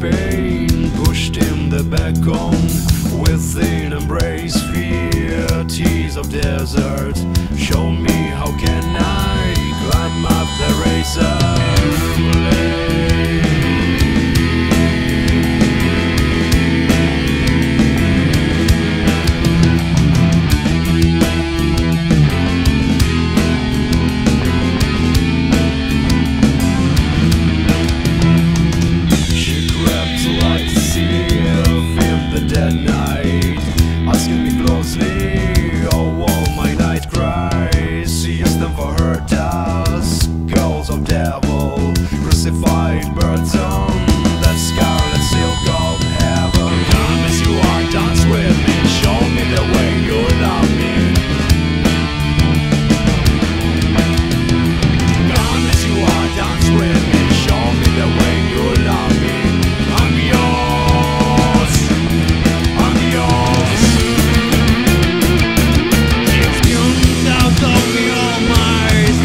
Pain pushed in the back on within embrace, fear, tears of desert. Show me how can I climb up the razor blade. Birds on that scarlet silk of heaven. Come as you are, dance with me. Show me the way you love me. Come as you are, dance with me. Show me the way you love me. I'm yours, I'm yours. It's coming out of your mind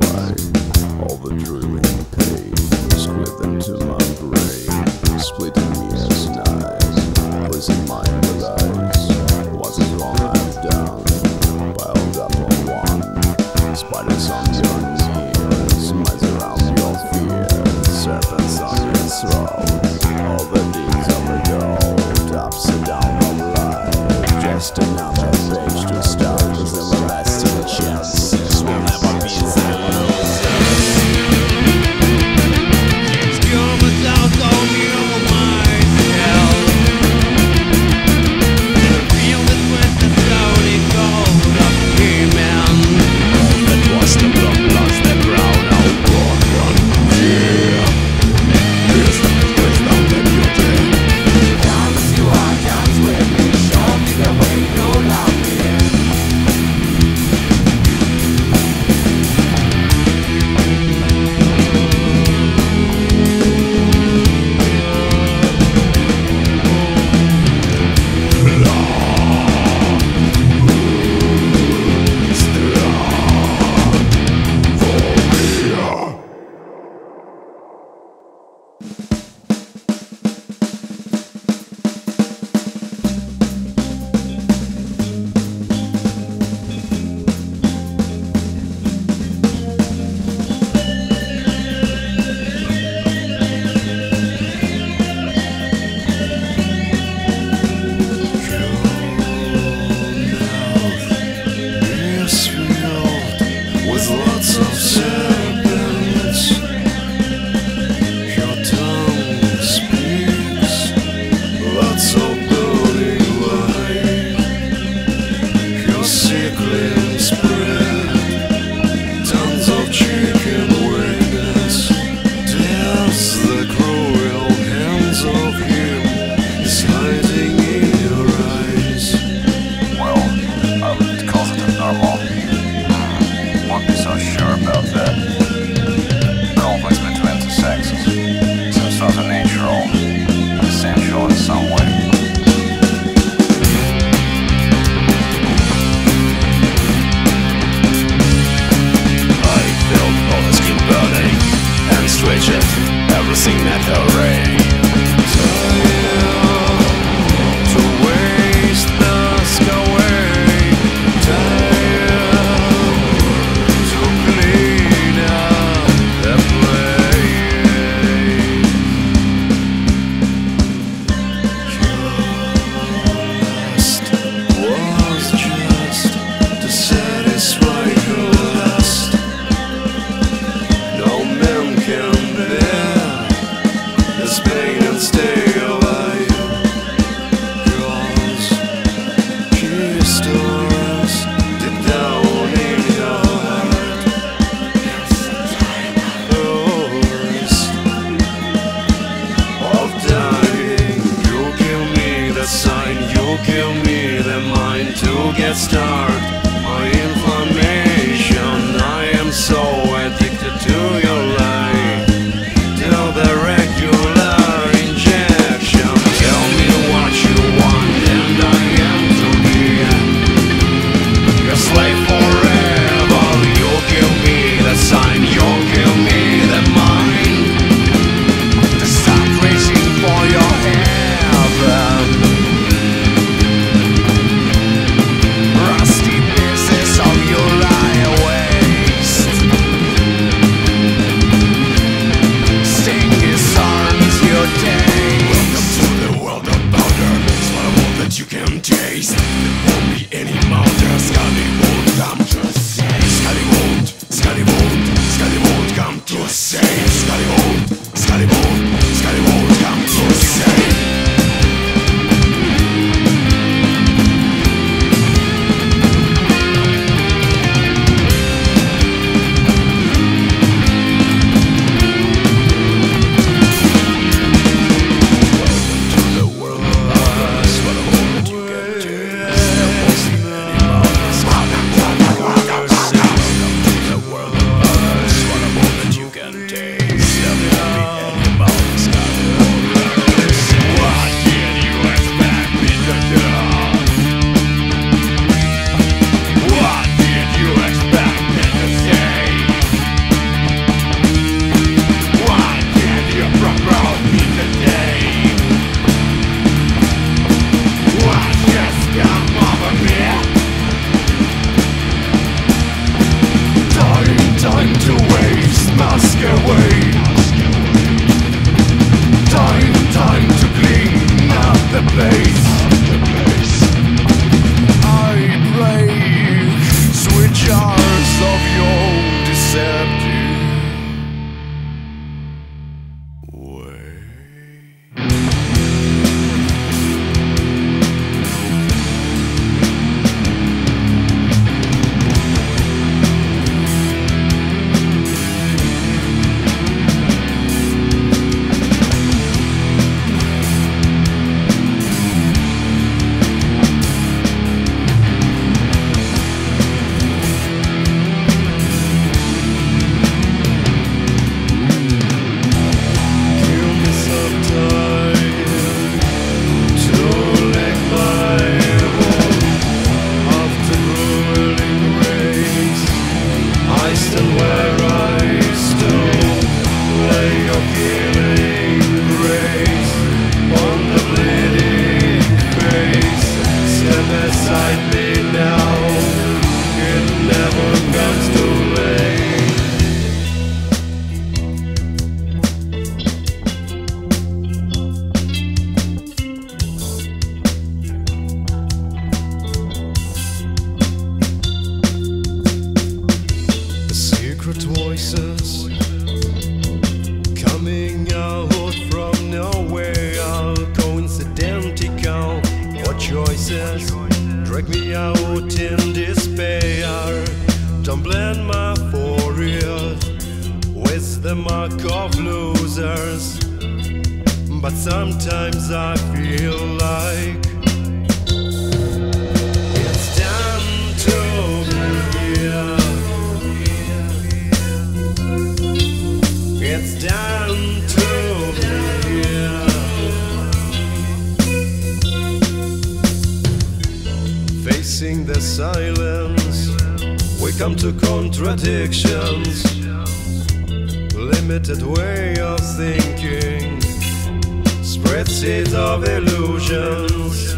why all the drooling pain squid into my brain, splitting me as knives, losing my lies. What's wrong I've done, piled up on one. Spiders on your knees, mice around your fear, serpents on your throat. All the deeds of the gold, upside down of life. Just another page to start with the last chance. We'll never be the same. secret voices coming out from nowhere, coincidental, what choices drag me out in despair. Don't blend my forehead with the mark of losers, but sometimes I feel like it's time to be here. It's time to be here. Facing the silence, we come to contradictions. Limited way of thinking, spread seeds of illusions.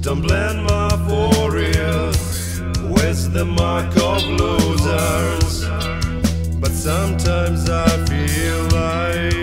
Don't blend my forehead with the mark of losers, but sometimes I feel like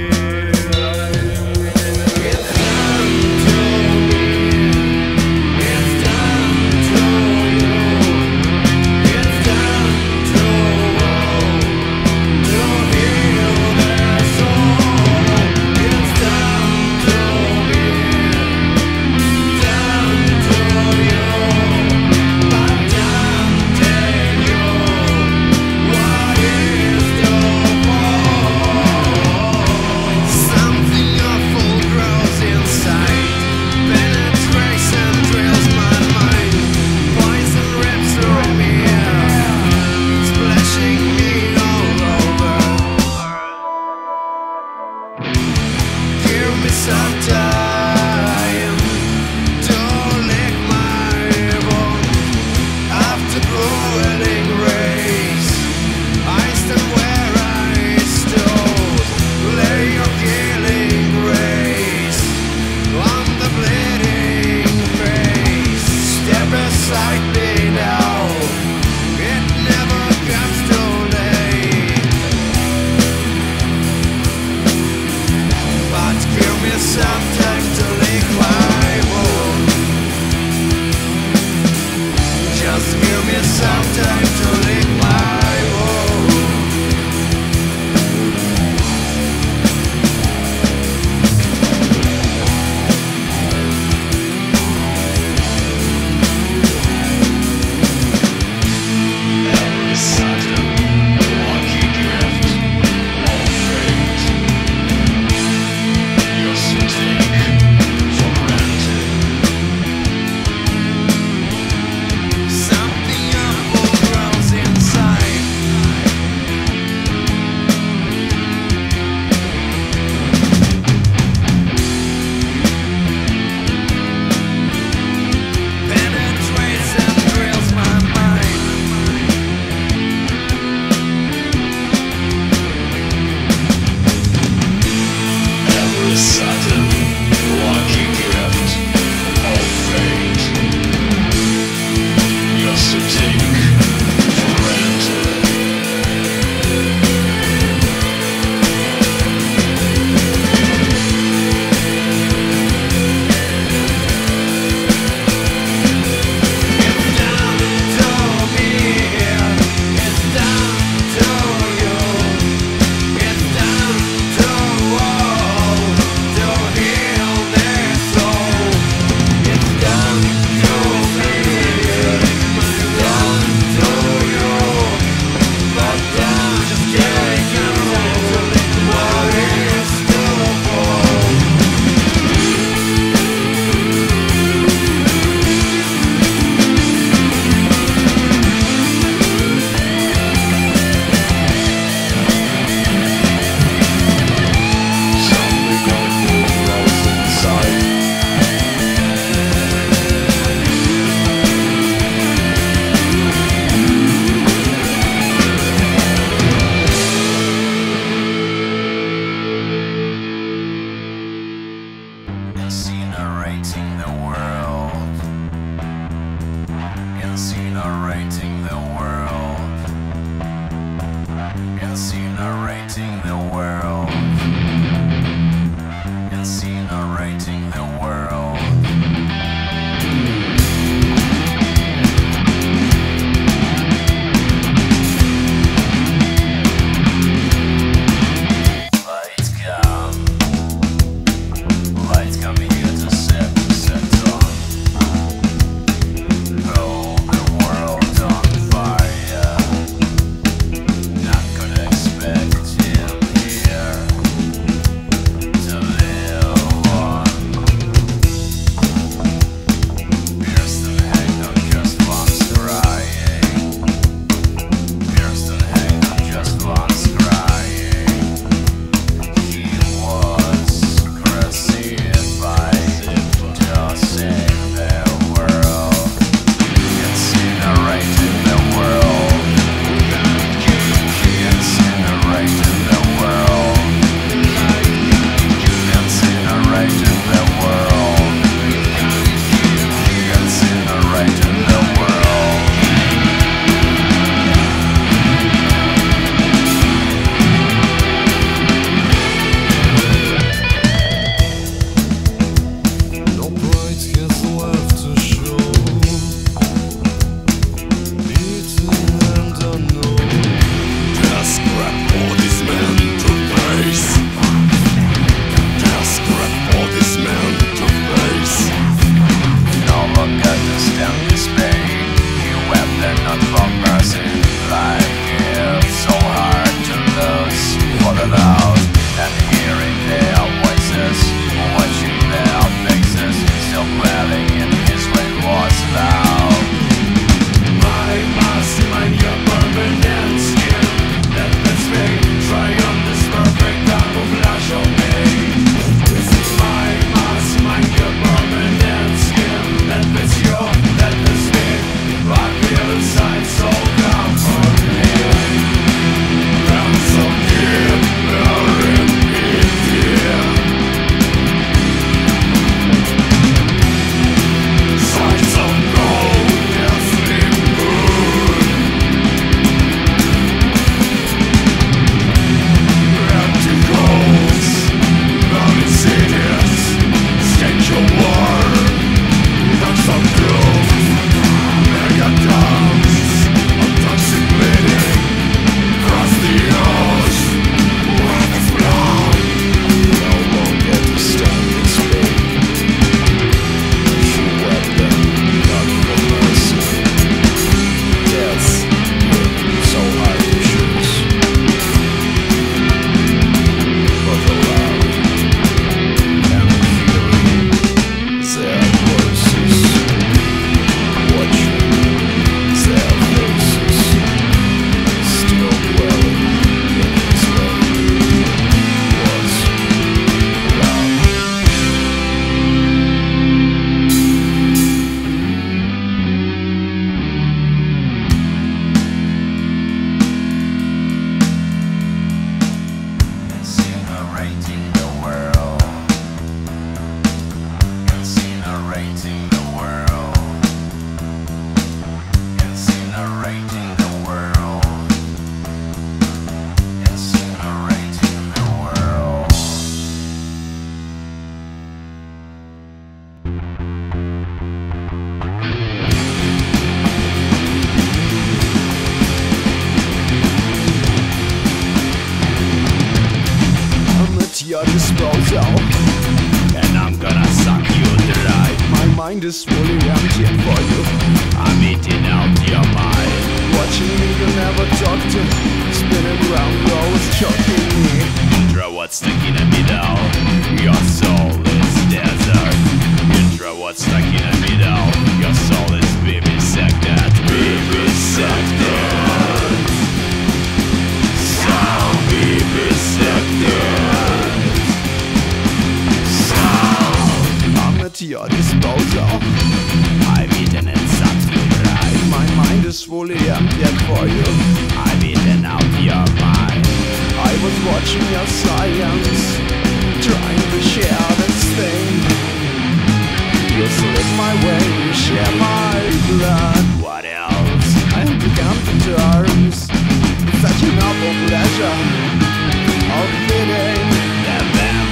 mind is fully emptying for you. I'm eating out your mind. Watching me, you never talk to me. Spinning round, always choking me. Indra, what's sticking at me now? Your soul is desert. Indra, what's sticking at me now? Your soul is vivisected. Vivisected. Sound vivisected. At your disposal, I've eaten and subscribed. Right? My mind is fully emptied for you. I've eaten out your mind. I was watching your silence, trying to share this thing. You slip my way, you share my blood. What else? I have to come to terms with such a novel pleasure of feeding the vampire.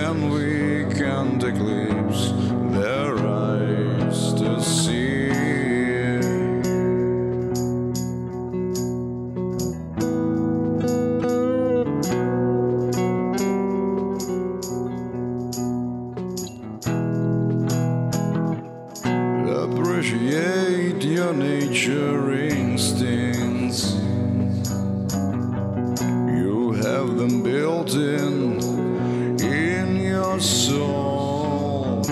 When we can't eclipse their eyes to see. building in your soul.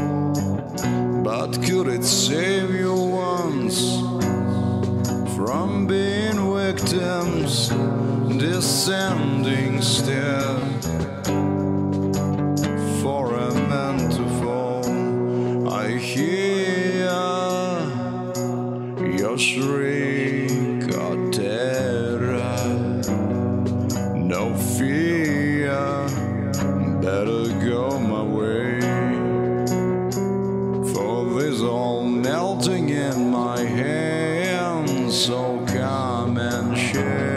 But could it save you once from being victims, descending stair for a man to fall? I hear your shriek of terror, no fear, better go my way, for this all melting in my hands, so come and share.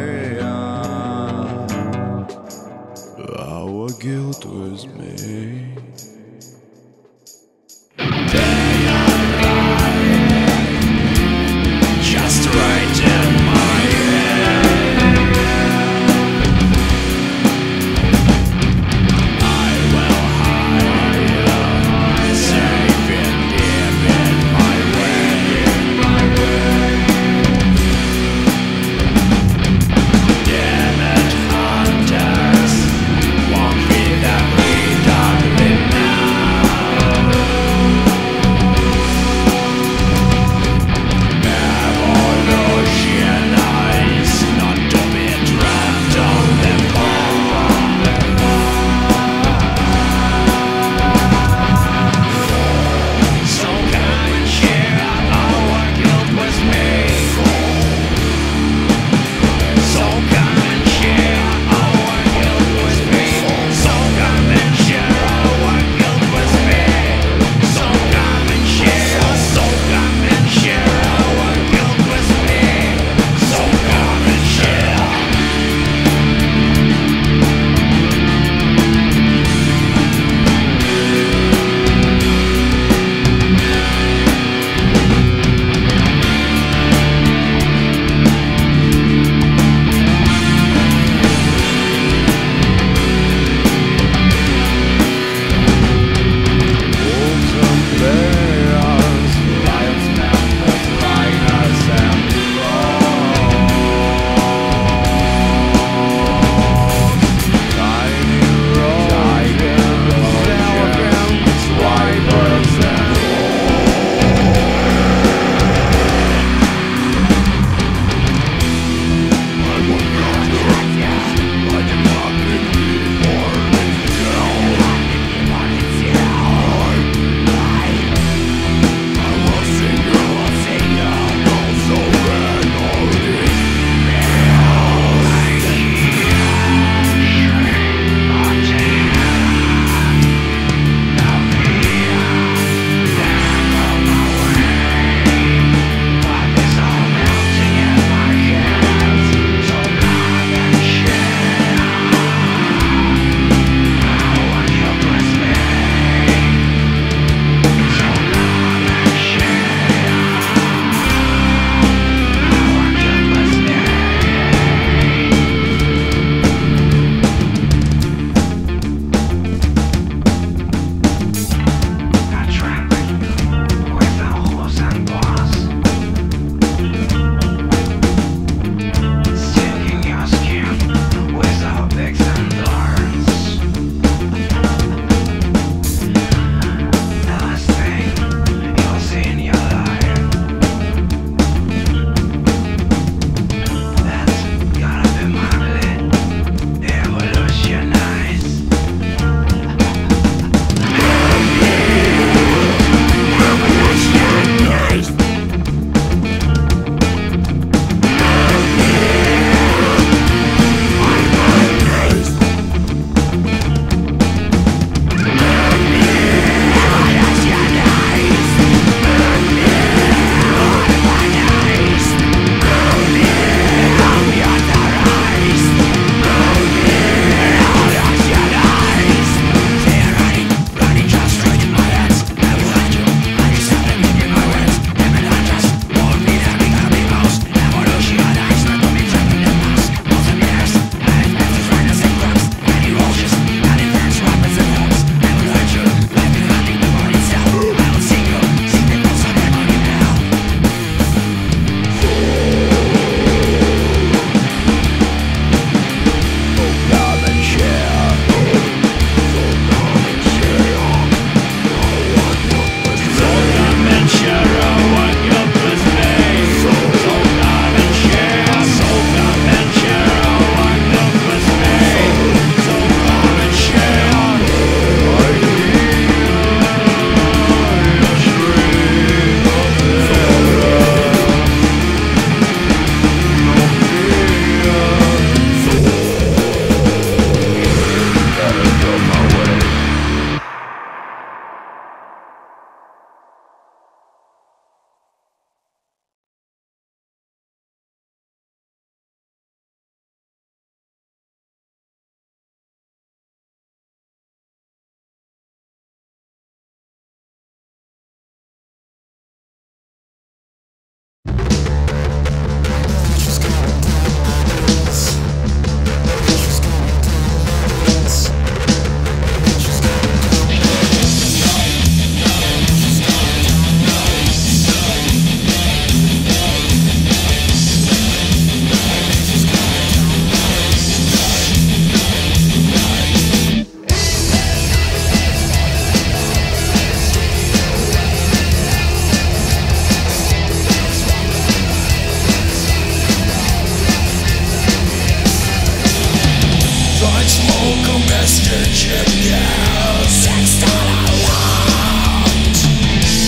Dać mogą bezdziecie mnie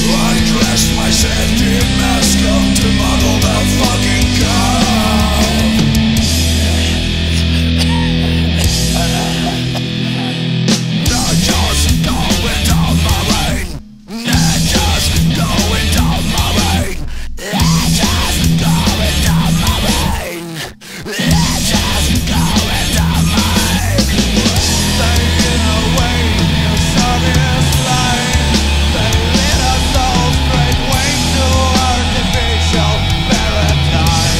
I crashed my safety mask onto my old fucking car. They're just going down my way. They're just going down my way. They're just going down my way. They're just going down my way. Taking away your sunniest light. They lead us all straight way to artificial paradise.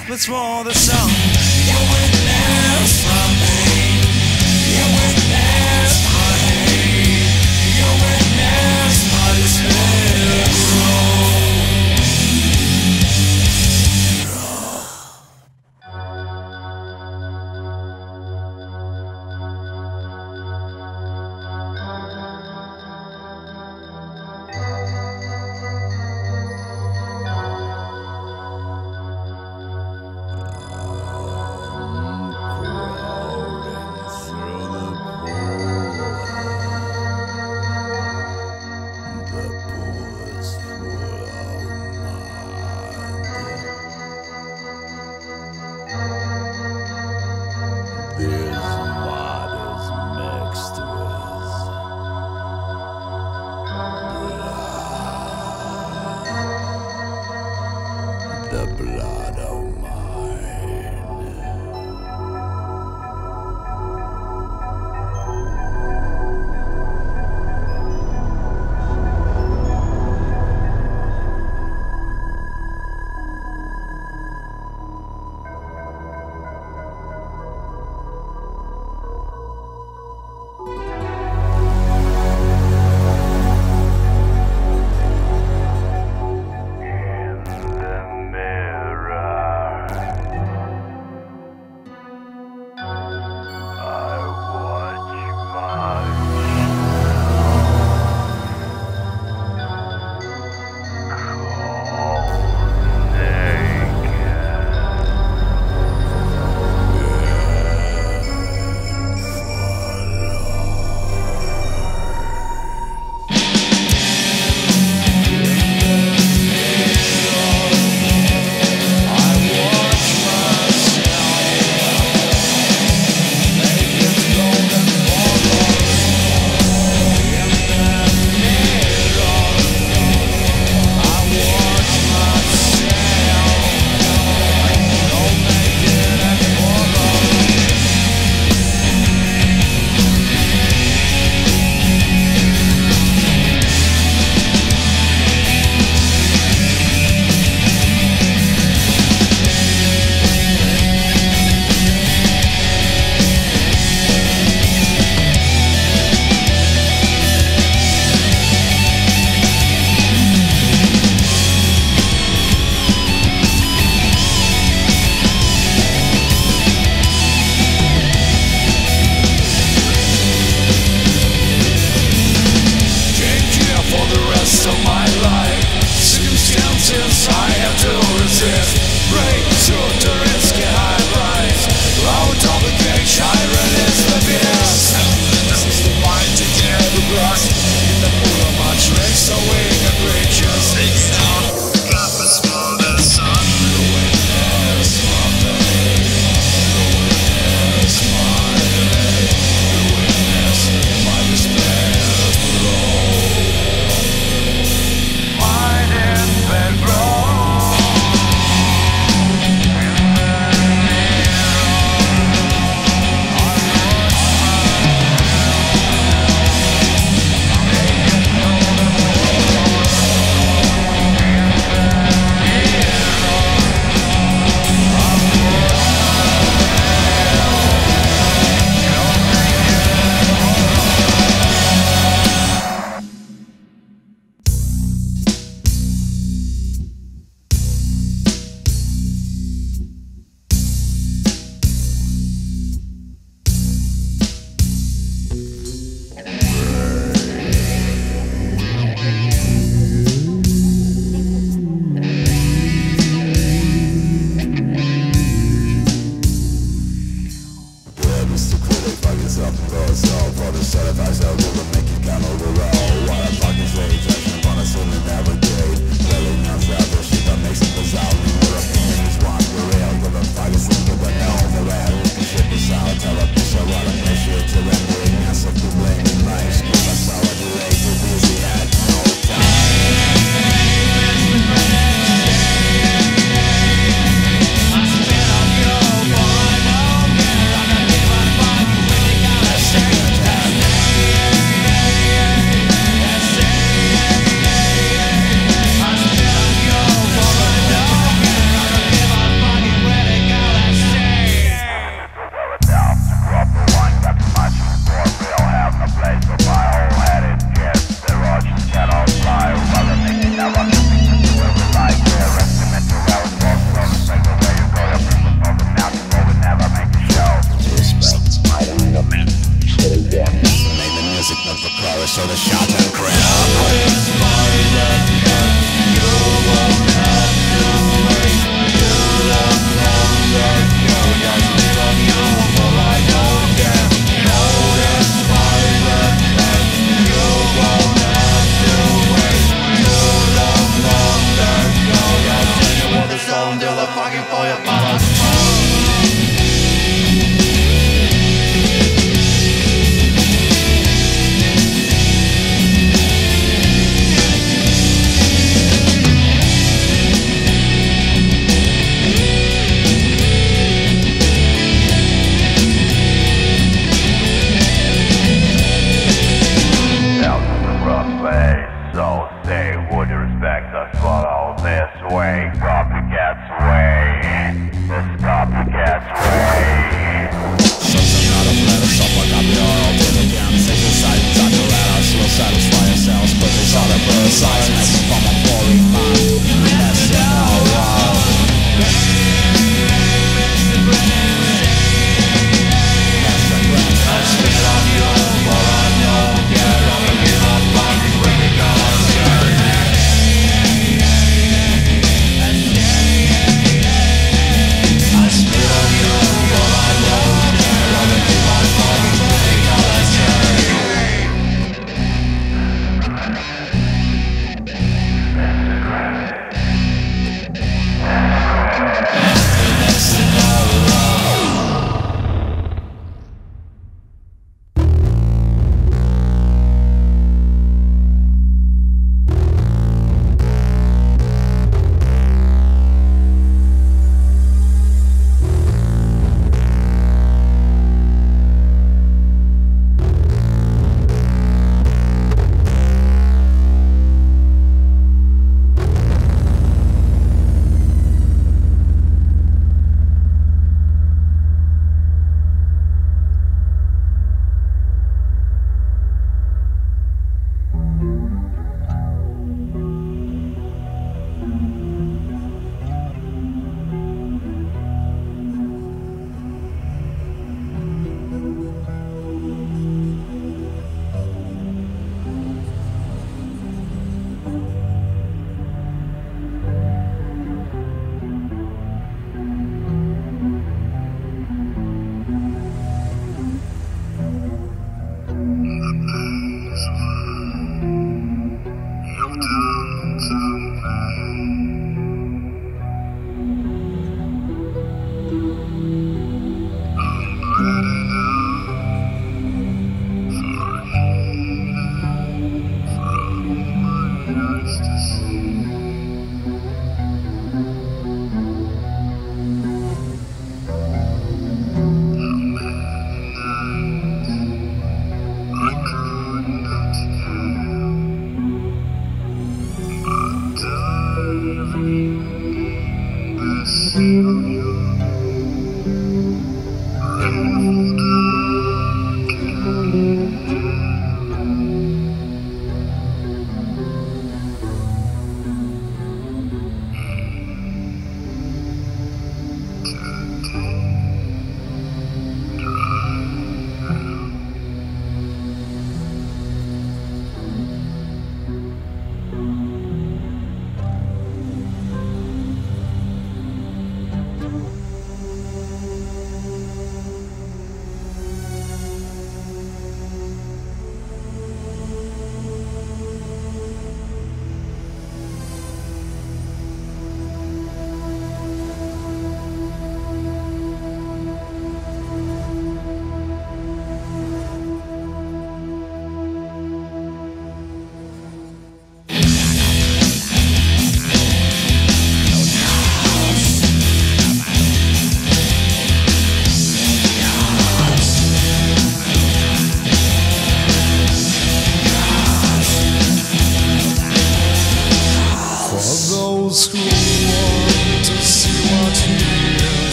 off, let's roll the song. You went there for me, you went there for me, you went there for this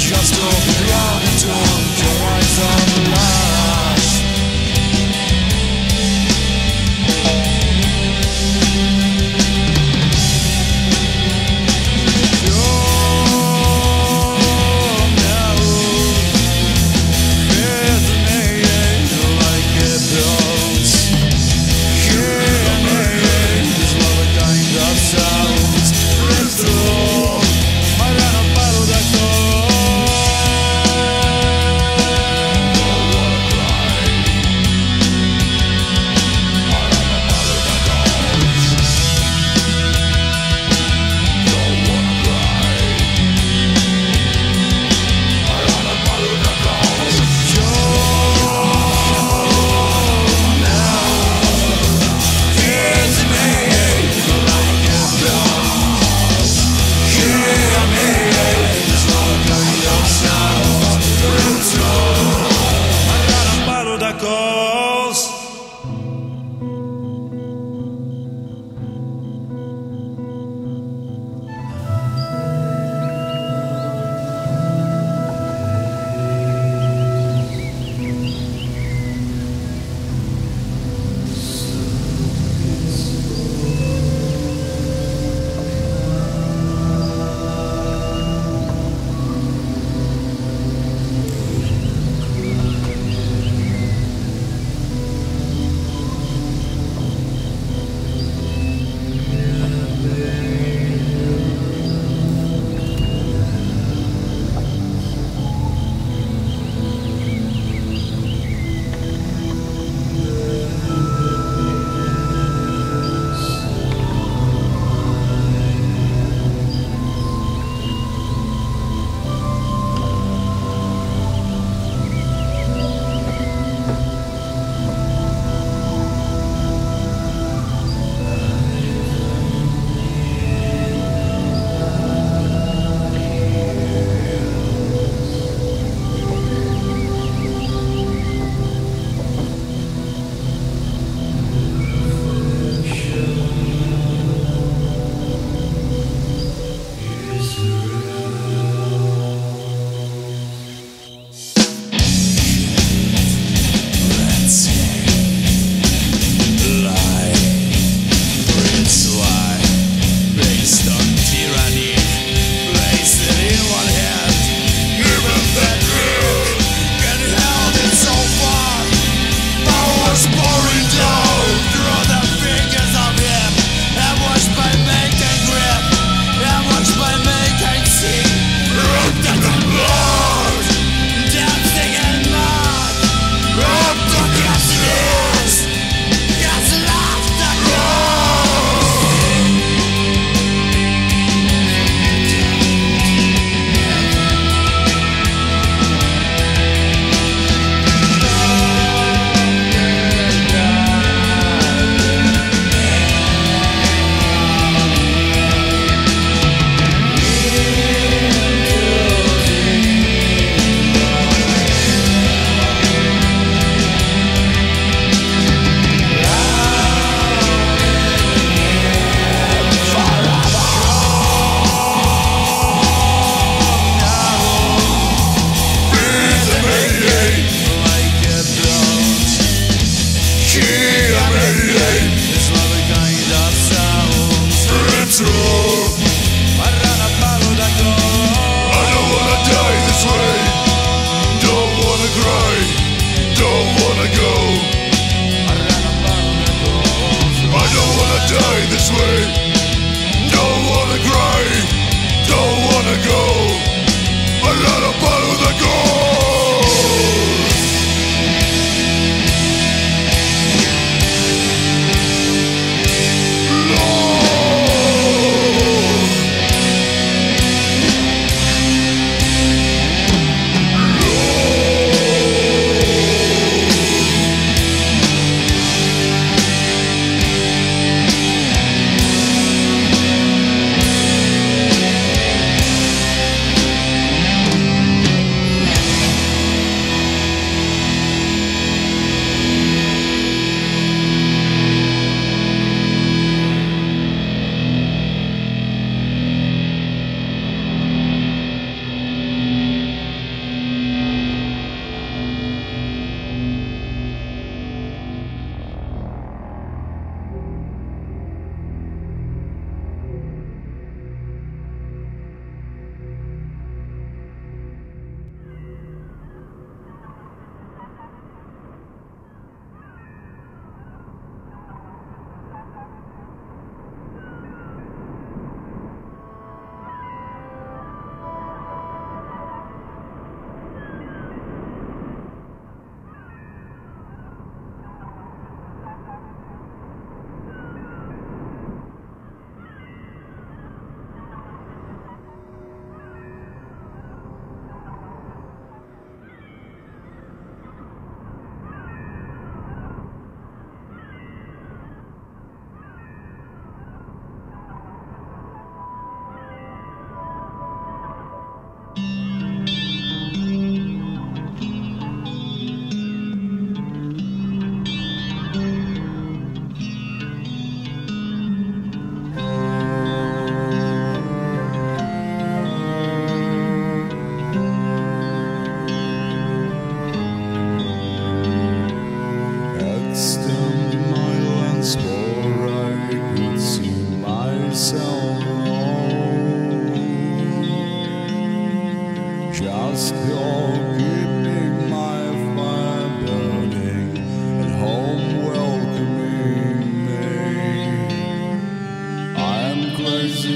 Just don't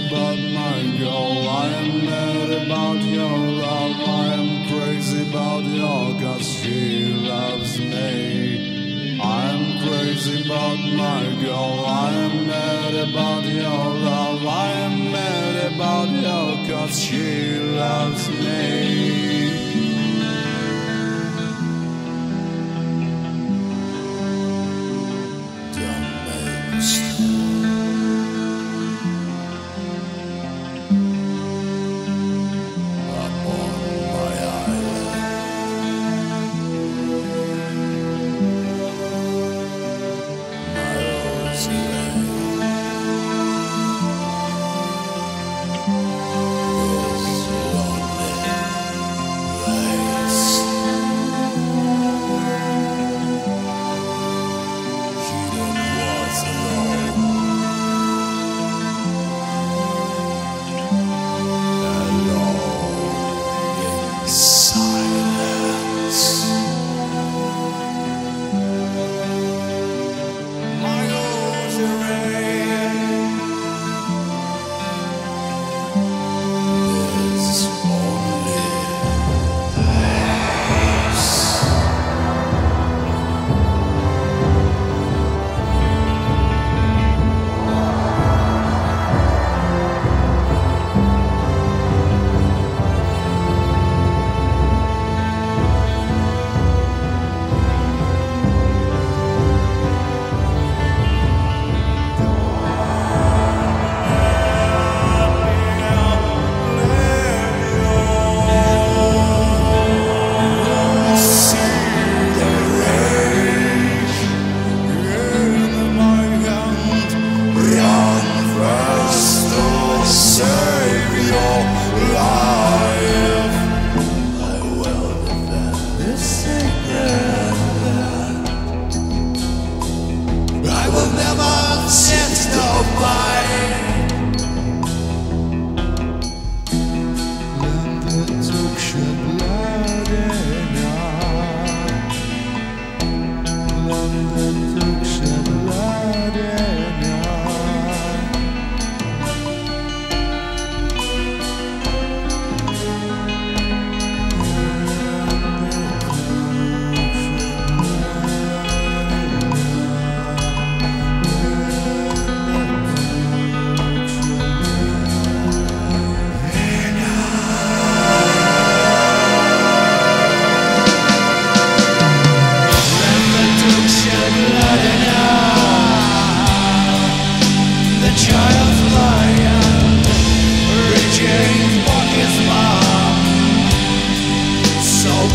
About my girl, I am mad about your love. I am crazy about your cause she loves me. I am crazy about my girl. I am mad about your love. I am mad about your cause she loves me.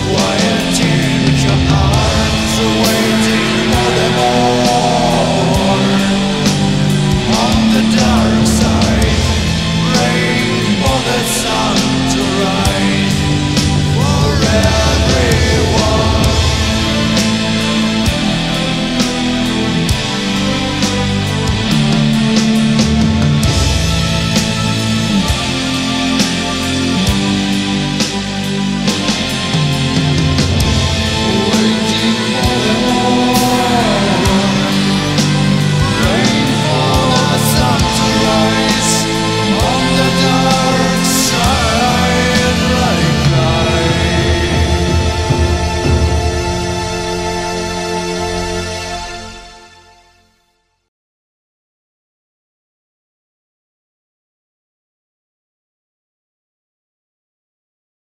Quiet tears.